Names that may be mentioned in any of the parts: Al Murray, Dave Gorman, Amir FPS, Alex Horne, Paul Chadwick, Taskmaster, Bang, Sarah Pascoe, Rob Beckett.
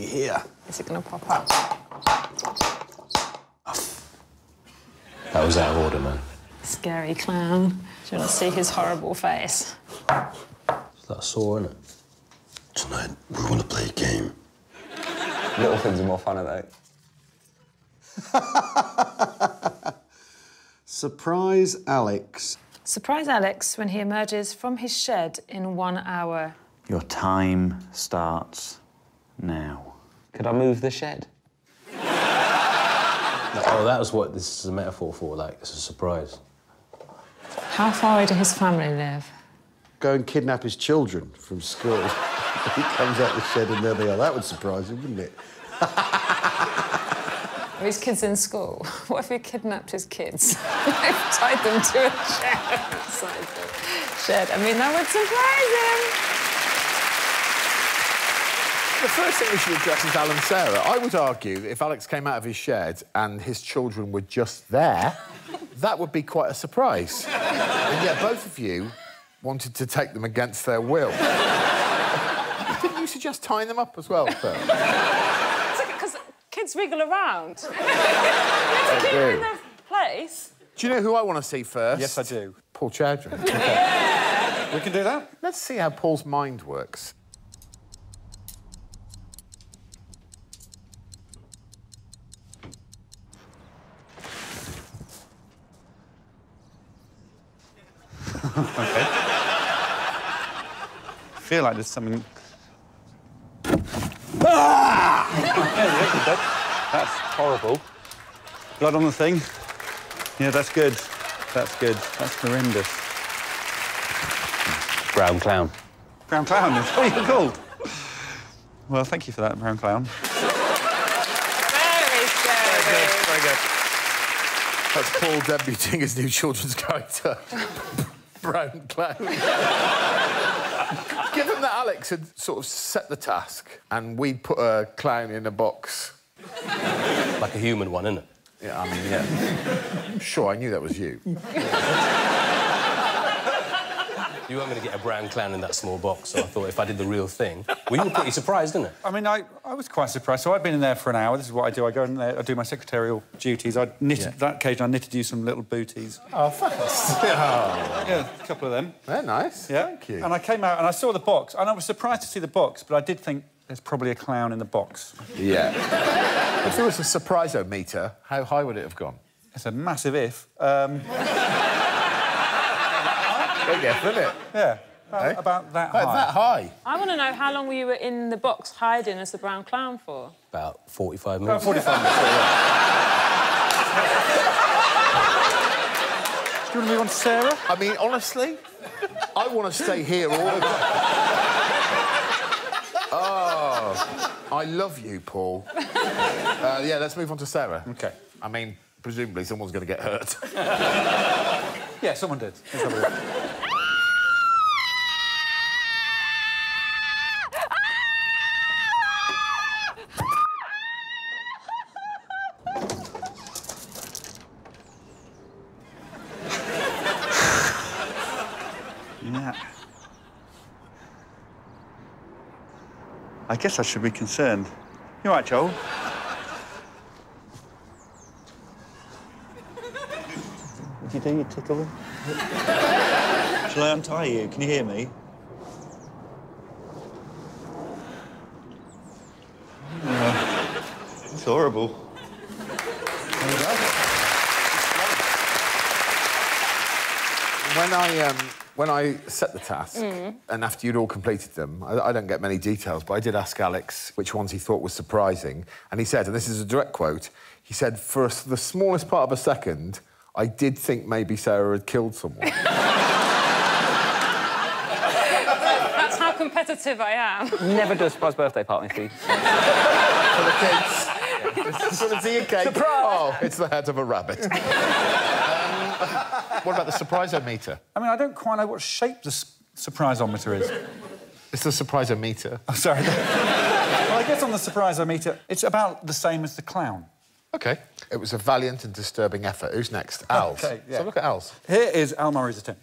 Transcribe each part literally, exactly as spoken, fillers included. be here. Is it going to pop up? That was out of order, man. Scary clown. Do you want to see his horrible face? It's that sore, isn't it? Tonight, we want to play a game. Little things are more fun, aren't they? Surprise Alex. Surprise Alex when he emerges from his shed in one hour. Your time starts now. Could I move the shed? Oh, that was what this is a metaphor for, like, it's a surprise. How far away do his family live? Go and kidnap his children from school. He comes out the shed and there they are. That would surprise him, wouldn't it? Are his kids in school? What if he kidnapped his kids? Tied them to a chair inside the shed. I mean, that would surprise him. The first thing we should address is Al and Sarah. I would argue that if Alex came out of his shed and his children were just there, that would be quite a surprise. And yet both of you wanted to take them against their will. Didn't you suggest tying them up as well, Phil? It's okay, because kids wiggle around. You have to keep them in their place. Do you know who I want to see first? Yes, I do. Paul Chadwick. Yeah. We can do that. Let's see how Paul's mind works. Okay. I feel like there's something. Ah! That's horrible. Blood on the thing. Yeah, that's good. That's good. That's horrendous. Brown clown. Brown clown is what you're called. Well, thank you for that, brown clown. Very scary. Very good. Very good. That's Paul debuting his new children's character. Brown clown. Given that Alex had sort of set the task and we'd put a clown in a box. Like a human one, innit? Yeah, I mean, yeah. I'm sure I knew that was you. You weren't going to get a brown clown in that small box, so I thought if I did the real thing... Well, you were pretty surprised, didn't it? I mean, I, I was quite surprised. So I've been in there for an hour. This is what I do. I go in there, I do my secretarial duties. I knitted... Yeah. That occasion, I knitted you some little booties. Oh, thanks. Oh. Yeah, a couple of them. They're nice. Yeah. Thank you. And I came out and I saw the box, and I was surprised to see the box, but I did think there's probably a clown in the box. Yeah. If there was a surprise-o-meter, how high would it have gone? It's a massive if. Um... Yeah, isn't it? Yeah, about, hey? about that about high. That high. I want to know how long you were in the box hiding as the brown clown for. About forty-five minutes. About forty-five minutes. Do you want to move on to Sarah? I mean, honestly, I want to stay here all the time. Oh, I love you, Paul. Uh, yeah, let's move on to Sarah. Okay. I mean, presumably someone's going to get hurt. Yeah, someone did. I guess I should be concerned. You all right, Joel? What do you do? You tickle them? Shall I untie you? Can you hear me? Uh, it's horrible. When I um. When I set the task, mm. and after you'd all completed them, I, I don't get many details, but I did ask Alex which ones he thought was surprising, and he said, and this is a direct quote, he said, for a, the smallest part of a second, I did think maybe Sarah had killed someone. That's how competitive I am. Never do a surprise birthday party, Steve. For the kids. Yeah. For the tea and cake. Surprise! Oh, it's the head of a rabbit. What about the surprise-o-meter? I mean, I don't quite know what shape the su surprise-o-meter is. It's the surprise-o-meter. I'm oh, sorry. Well, I guess on the surprise-o-meter, it's about the same as the clown. OK. It was a valiant and disturbing effort. Who's next? Al's. OK, yeah. So look at Al's. Here is Al Murray's attempt.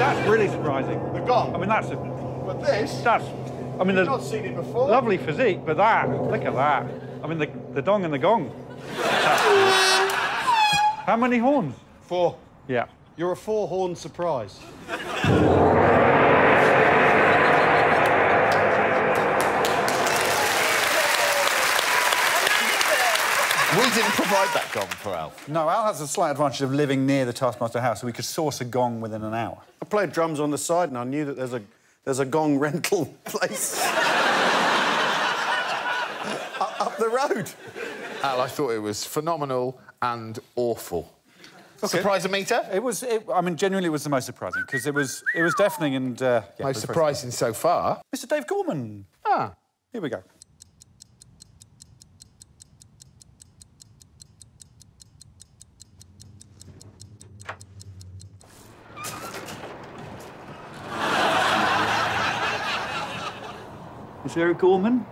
That's really surprising. The goal. I mean, that's a... But this... That's... I mean, the... You've not seen it before. Lovely physique, but that... Look at that. I mean, the, the dong and the gong. How many horns? Four. Yeah. You're a four-horn surprise. We didn't provide that gong for Al. No, Al has a slight advantage of living near the Taskmaster house, so we could source a gong within an hour. I played drums on the side and I knew that there's a, there's a gong rental place. up, up the road. Al, I thought it was phenomenal and awful. Okay. Surprise-a-meter? It was, it, I mean, genuinely it was the most surprising, because it was, it was deafening and... Uh, yeah, most surprising so far. Mister Dave Gorman. Ah. Here we go. Is there a Gorman?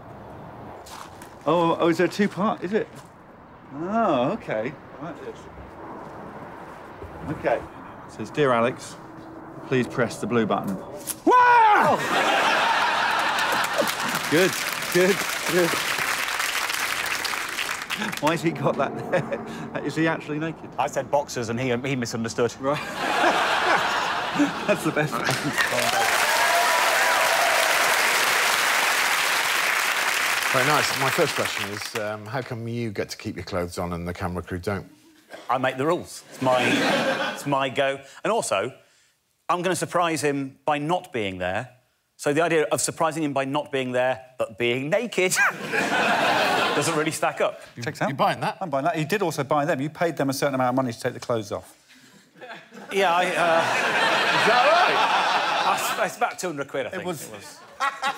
Oh, oh, is there two part? Is it? Oh, okay. Right, okay. It says, "Dear Alex, please press the blue button." Wow! Good, good, good. Why's he got that there? Is he actually naked? I said boxers, and he he misunderstood. Right. That's the best one. Very nice. My first question is, um, how come you get to keep your clothes on and the camera crew don't? I make the rules. It's my, it's my go. And also, I'm going to surprise him by not being there. So the idea of surprising him by not being there but being naked doesn't really stack up. You, Checks out. You're buying that? I'm buying that. You did also buy them. You paid them a certain amount of money to take the clothes off. Yeah, I... Uh... Is that right? I, it's about two hundred quid, I think. It was... It was...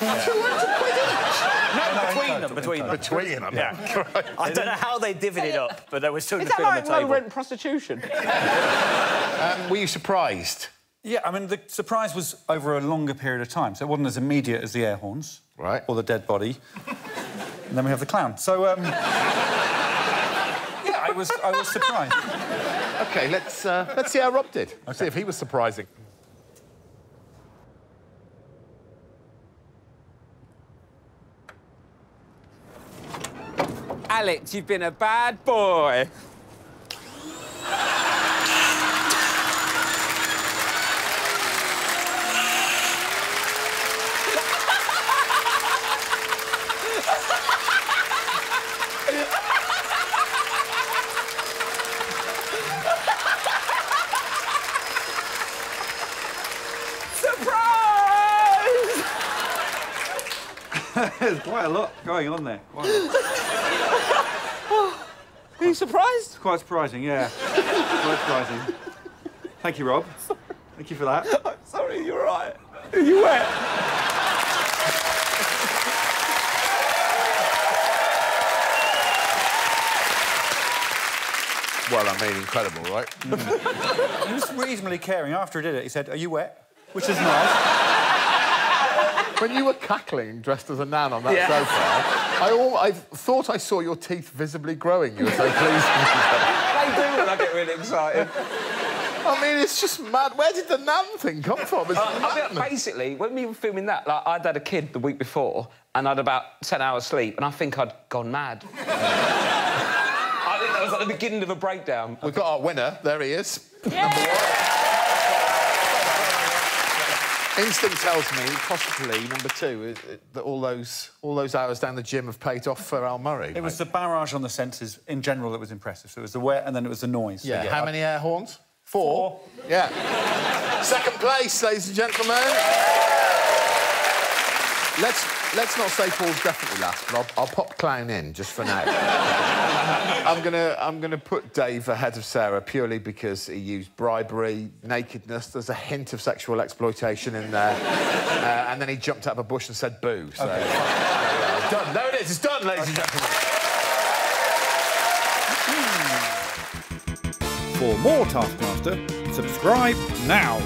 Yeah. two hundred quid each? No, no, between them, between them. Between them? Yeah. I don't know how they divvied up, but there was two hundred quid on the table. Is that like low-rent prostitution? um, were you surprised? Yeah, I mean, the surprise was over a longer period of time, so it wasn't as immediate as the air horns. Right. Or the dead body. And then we have the clown. So, um... yeah, I was, I was surprised. OK, let's, uh, let's see how Rob did. Okay. See if he was surprising. Alex, you've been a bad boy. Surprise! There's quite a lot going on there. Quite a lot. Are you surprised? Quite surprising, yeah. Quite surprising. Thank you, Rob. Sorry. Thank you for that. I'm sorry, you're right. You wet. Well, I mean, incredible, right? Mm. He was reasonably caring. After he did it, he said, "Are you wet?" Which is nice. When you were cackling dressed as a nan on that yeah. sofa... I, all, I thought I saw your teeth visibly growing. You were so pleased. They do when I get really excited. I mean, it's just mad. Where did the nan thing come from? Uh, I mean, basically, when we were filming that, like, I'd had a kid the week before and I'd about ten hours sleep and I think I'd gone mad. I think that was at the beginning of a breakdown. We've got our winner. There he is. Instinct tells me, possibly, number two, is, is, that all those, all those hours down the gym have paid off for Al Murray. It mate. was the barrage on the senses, in general, that was impressive. So it was the wet and then it was the noise. Yeah, so, yeah how I... many air horns? Four. Four. Yeah. Second place, ladies and gentlemen. let's, let's not say Paul's definitely last, but I'll, I'll pop clown in, just for now. I'm gonna, I'm gonna put Dave ahead of Sarah purely because he used bribery, nakedness, there's a hint of sexual exploitation in there. uh, and then he jumped out of a bush and said boo, so... Okay. It's done, there it is, it's done, ladies and gentlemen. For more Taskmaster, subscribe now.